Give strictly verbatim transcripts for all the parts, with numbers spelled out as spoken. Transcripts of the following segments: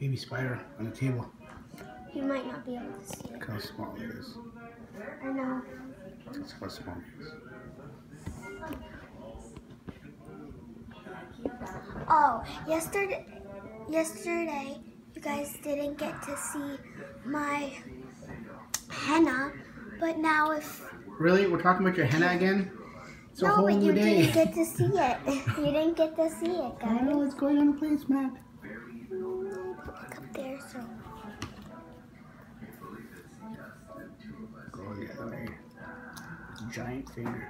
baby spider on the table. You might not be able to see it. Look how small it is. I know. That's how small it is. Oh, yesterday, yesterday you guys didn't get to see my henna, but now if... Really? We're talking about your henna again? It's no, a whole but you day. Didn't get to see it. You didn't get to see it, guys. I know it's going on the placemat. Look up there, so... Go the other way. Giant fingers.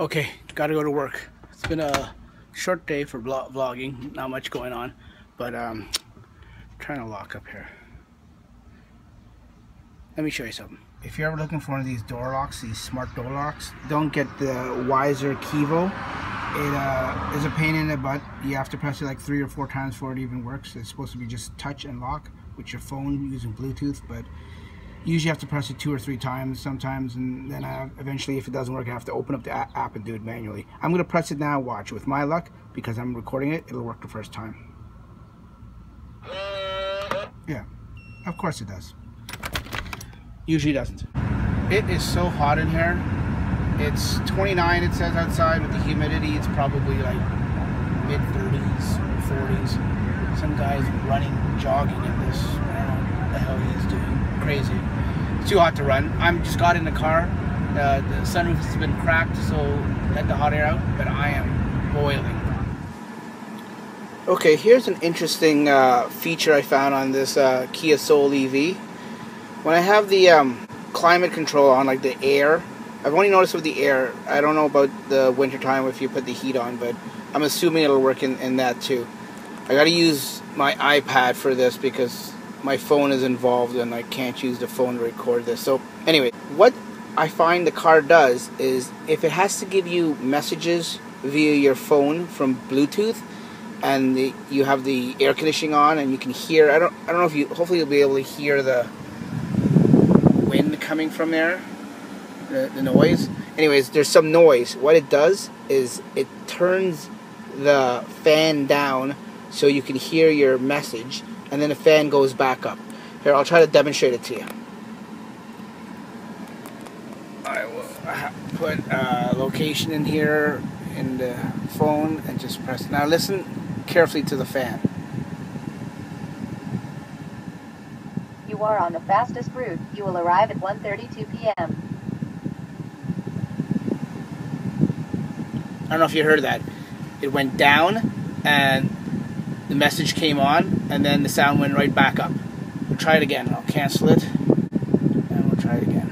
Okay, gotta go to work. It's been a short day for vlogging, not much going on, but um, I'm trying to lock up here. Let me show you something. If you're ever looking for one of these door locks, these smart door locks, don't get the Weiser Kivo. It uh, is a pain in the butt. You have to press it like three or four times before it even works. It's supposed to be just touch and lock with your phone using Bluetooth, but you usually have to press it two or three times sometimes, and then I, eventually if it doesn't work I have to open up the app and do it manually. I'm going to press it now, watch. With my luck, because I'm recording it, it'll work the first time. Yeah, of course it does. Usually doesn't. It is so hot in here. It's twenty-nine, it says outside. With the humidity it's probably like mid thirties, forties. Some guy's running, jogging in this, I don't know what the hell he's doing. Crazy. It's too hot to run. I'm just got in the car. Uh, the sunroof has been cracked, so let the hot air out, but I am boiling. Okay, here's an interesting uh, feature I found on this uh, Kia Soul E V. When I have the um, climate control on, like the air, I've only noticed with the air, I don't know about the winter time if you put the heat on, but I'm assuming it'll work in, in that too. I gotta use my iPad for this because my phone is involved and I can't use the phone to record this. So anyway, what I find the car does is if it has to give you messages via your phone from Bluetooth and the, you have the air conditioning on and you can hear, I don't, I don't know if you, hopefully you'll be able to hear the wind coming from there, the, the noise. Anyways, there's some noise. What it does is it turns the fan down so you can hear your message, and then the fan goes back up. Here, I'll try to demonstrate it to you. I will put uh, location in here in the phone and just press. Now listen carefully to the fan. You are on the fastest route. You will arrive at one thirty-two p m I don't know if you heard that. It went down and the message came on, and then the sound went right back up. We'll try it again. I'll cancel it, and we'll try it again.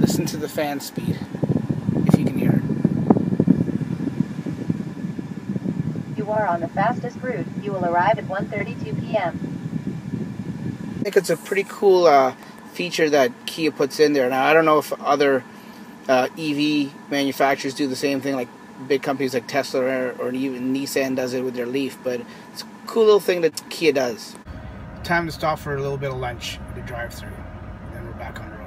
Listen to the fan speed, if you can hear it. You are on the fastest route. You will arrive at one thirty-two p m I think it's a pretty cool uh, feature that Kia puts in there. Now, I don't know if other uh, E V manufacturers do the same thing, like big companies like Tesla or, or even Nissan does it with their Leaf, but it's a cool little thing that Kia does. Time to stop for a little bit of lunch at the drive-thru, and then we're back on the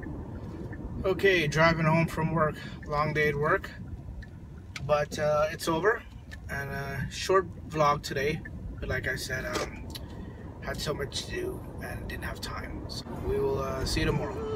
road. Okay, driving home from work. Long day at work, but uh, it's over, and a short vlog today, but like I said, um, had so much to do and didn't have time, so we will uh, see you tomorrow.